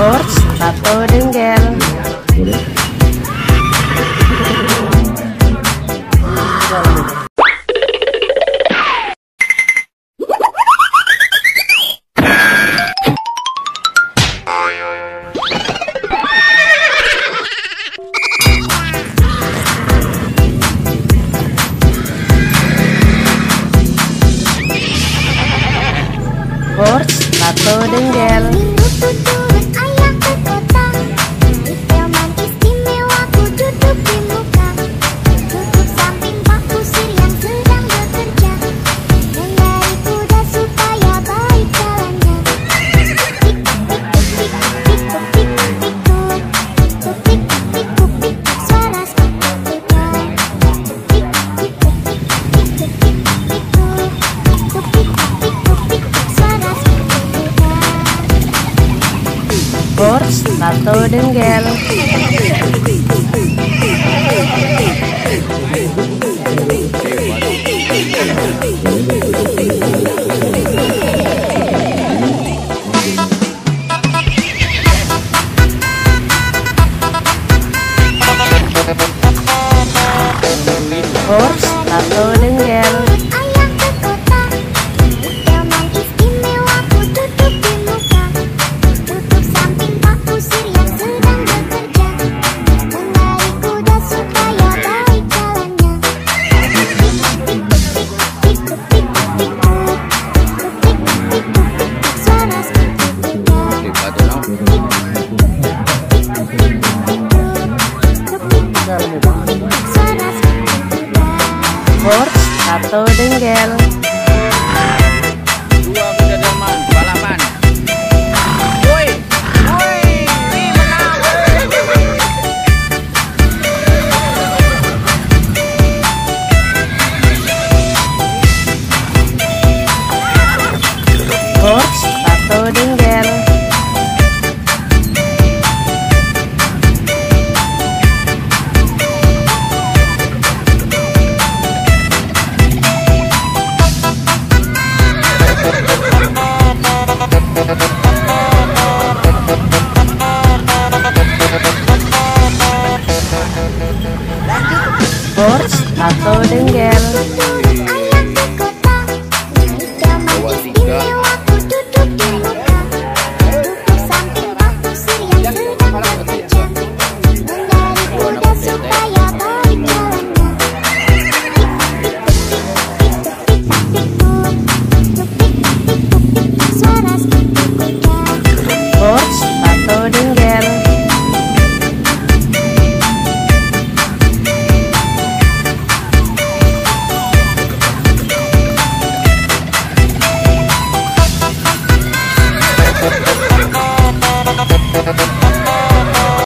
Records Tato Denggel. Records Tato Denggel. Records Tato Denggel.